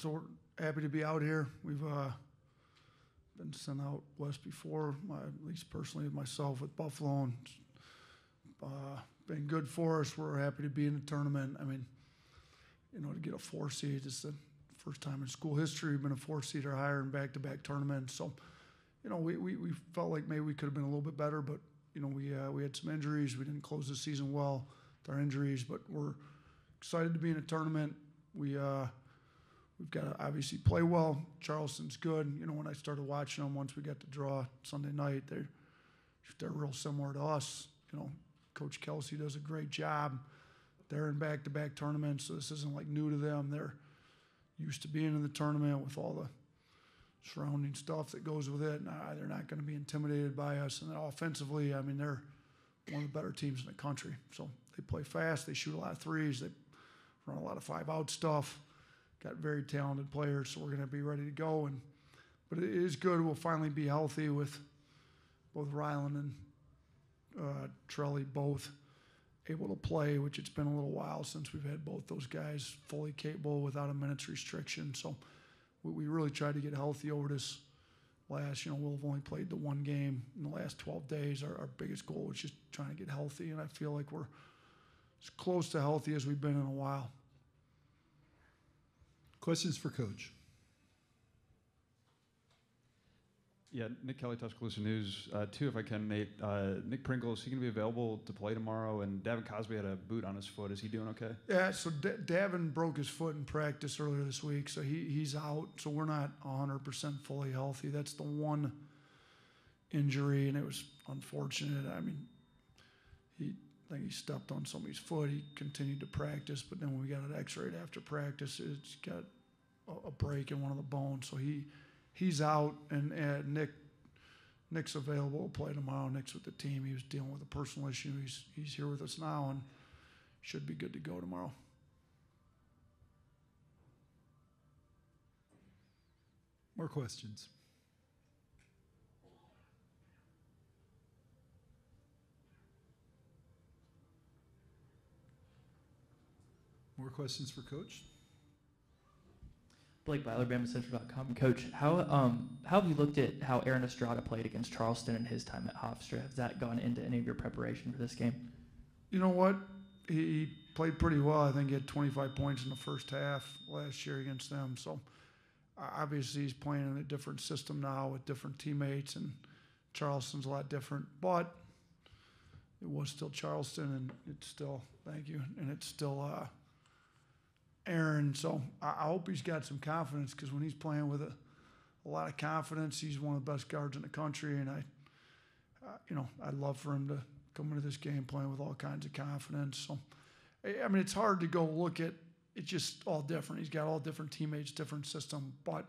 So we're happy to be out here. We've been sent out west before, at least personally myself with Buffalo, and been good for us. We're happy to be in the tournament. I mean, you know, to get a 4 seed, it's the first time in school history we've been a 4 seed or higher in back-to-back tournaments. So, you know, we felt like maybe we could have been a little bit better, but you know, we had some injuries. We didn't close the season well with our injuries, but we're excited to be in a tournament. We've got to obviously play well. Charleston's good. You know, when I started watching them, once we got the draw Sunday night, they're real similar to us. You know, Coach Kelsey does a great job. They're in back-to-back tournaments, so this isn't like new to them. They're used to being in the tournament with all the surrounding stuff that goes with it. Nah, they're not going to be intimidated by us. And then offensively, I mean, they're one of the better teams in the country. So they play fast. They shoot a lot of threes. They run a lot of five-out stuff. Got very talented players, so we're going to be ready to go. But it is good. We'll finally be healthy with both Ryland and Trelly both able to play, which it's been a little while since we've had both those guys fully capable without a minute's restriction. So we really tried to get healthy over this last, you know, we'll have only played the one game in the last 12 days. Our biggest goal was just trying to get healthy, and I feel like we're as close to healthy as we've been in a while. Questions for Coach? Yeah, Nick Kelly, Tuscaloosa News. Two, if I can, Nate. Nick Pringle, is he going to be available to play tomorrow? And Davin Cosby had a boot on his foot. Is he doing okay? Yeah, so Davin broke his foot in practice earlier this week, so he's out. So we're not 100% fully healthy. That's the one injury, and it was unfortunate. I mean, I think he stepped on somebody's foot. He continued to practice, but then when we got an x-ray after practice, it's got a break in one of the bones. So he's out, and Nick's available to play tomorrow. Nick's with the team. He was dealing with a personal issue. He's here with us now and should be good to go tomorrow. More questions? More questions for Coach? Blake Byler, BamaCentral.com. Coach, how have you looked at how Aaron Estrada played against Charleston in his time at Hofstra? Has that gone into any of your preparation for this game? You know what? He played pretty well. I think he had 25 points in the first half last year against them. So obviously he's playing in a different system now with different teammates, and Charleston's a lot different. But it was still Charleston, and it's still, thank you, and it's still Aaron, so I hope he's got some confidence, because when he's playing with a lot of confidence, he's one of the best guards in the country, and I'd love for him to come into this game playing with all kinds of confidence. So, I mean, it's hard to go look at. It's just all different. He's got all different teammates, different system, but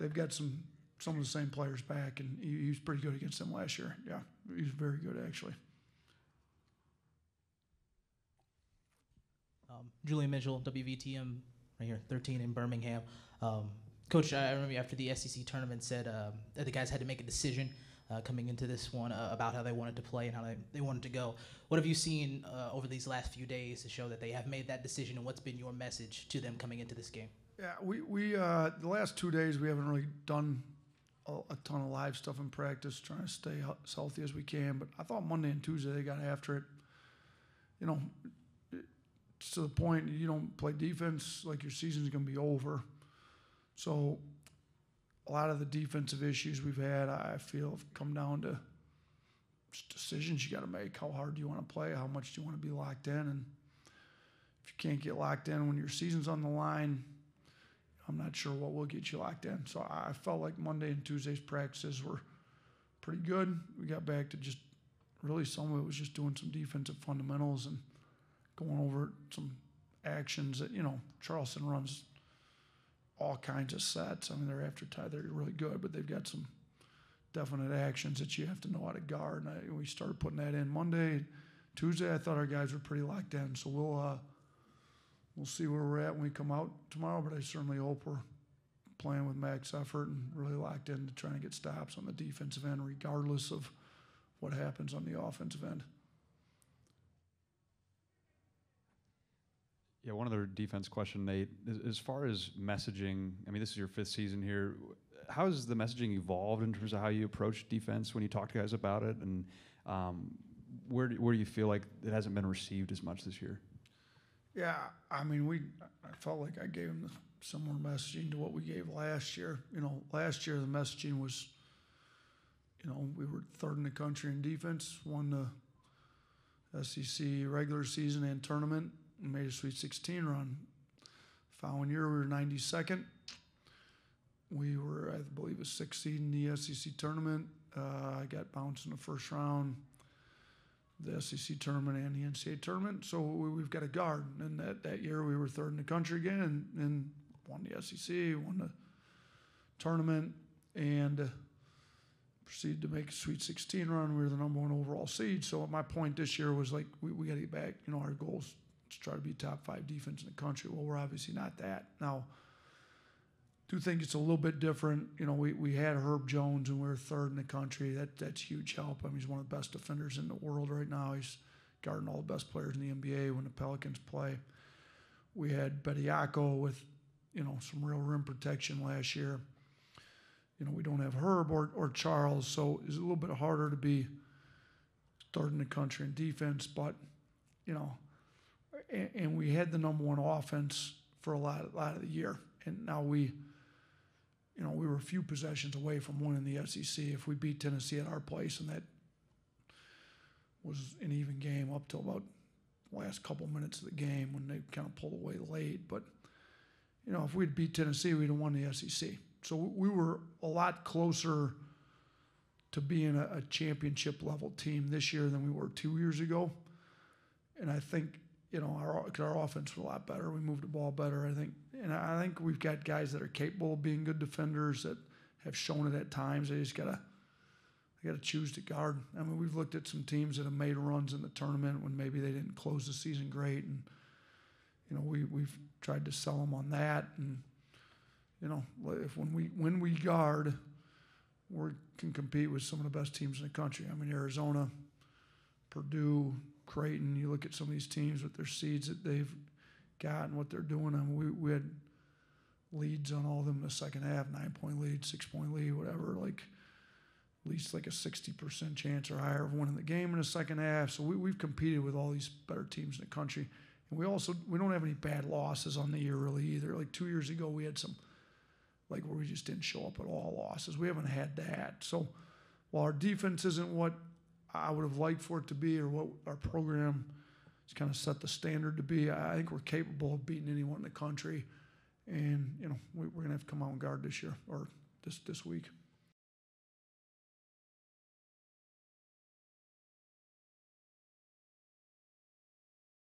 they've got some of the same players back, and he was pretty good against them last year. Yeah, he was very good actually. Julian Mitchell, WVTM, right here, 13 in Birmingham. Coach, I remember after the SEC tournament said that the guys had to make a decision coming into this one about how they wanted to play and how they wanted to go. What have you seen over these last few days to show that they have made that decision, and what's been your message to them coming into this game? Yeah, we the last 2 days we haven't really done a ton of live stuff in practice, trying to stay as healthy as we can. But I thought Monday and Tuesday they got after it. You know, to the point you don't play defense, like your season's going to be over. So a lot of the defensive issues we've had, I feel, have come down to decisions you got to make. How hard do you want to play? How much do you want to be locked in? And if you can't get locked in when your season's on the line, I'm not sure what will get you locked in. So I felt like Monday and Tuesday's practices were pretty good. We got back to just really some of it was just doing some defensive fundamentals and going over some actions that, you know, Charleston runs all kinds of sets. I mean, they're after tie. They're really good, but they've got some definite actions that you have to know how to guard. And we started putting that in Monday. Tuesday, I thought our guys were pretty locked in. So we'll see where we're at when we come out tomorrow, but I certainly hope we're playing with max effort and really locked in to trying to get stops on the defensive end, regardless of what happens on the offensive end. Yeah, one other defense question, Nate. As far as messaging, I mean, this is your fifth season here. How has the messaging evolved in terms of how you approach defense when you talk to guys about it? And where do you feel like it hasn't been received as much this year? Yeah, I mean, I felt like I gave them similar messaging to what we gave last year. You know, last year the messaging was, you know, we were third in the country in defense, won the SEC regular season and tournament, and made a Sweet 16 run. Following year, we were 92nd. We were, I believe, a sixth seed in the SEC tournament. I got bounced in the first round, the SEC tournament and the NCAA tournament. So we've got a guard. And that year, we were third in the country again and won the SEC, won the tournament, and proceeded to make a Sweet 16 run. We were the #1 overall seed. So my point this year was, like, we got to get back. You know, our goals to try to be top 5 defense in the country. Well, we're obviously not that. Now, do think it's a little bit different. You know, we had Herb Jones and we were third in the country. That's huge help. I mean, he's one of the best defenders in the world right now. He's guarding all the best players in the NBA when the Pelicans play. We had Bediaco with, you know, some real rim protection last year. You know, we don't have Herb or Charles, so it's a little bit harder to be third in the country in defense. But, you know, and we had the #1 offense for a lot of the year. And now we were a few possessions away from winning the SEC. If we beat Tennessee at our place, and that was an even game up till about the last couple minutes of the game when they kind of pulled away late. But, you know, if we'd beat Tennessee, we'd have won the SEC. So we were a lot closer to being a championship-level team this year than we were 2 years ago. And I think, you know, our offense was a lot better. We moved the ball better, I think. And I think we've got guys that are capable of being good defenders that have shown it at times. They just gotta choose to guard. I mean, we've looked at some teams that have made runs in the tournament when maybe they didn't close the season great, and you know, we've tried to sell them on that. And you know, if when we guard, we can compete with some of the best teams in the country. I mean, Arizona, Purdue, Creighton. You look at some of these teams with their seeds that they've got and what they're doing. I mean, we had leads on all of them in the second half, 9-point lead, 6-point lead, whatever, like at least like a 60% chance or higher of winning the game in the second half. So we've competed with all these better teams in the country. And we don't have any bad losses on the year really either. Like 2 years ago we had some, like, where we just didn't show up at all losses. We haven't had that. So while our defense isn't what I would have liked for it to be or what our program has kind of set the standard to be, I think we're capable of beating anyone in the country. And, you know, we're going to have to come out and guard this year or this week.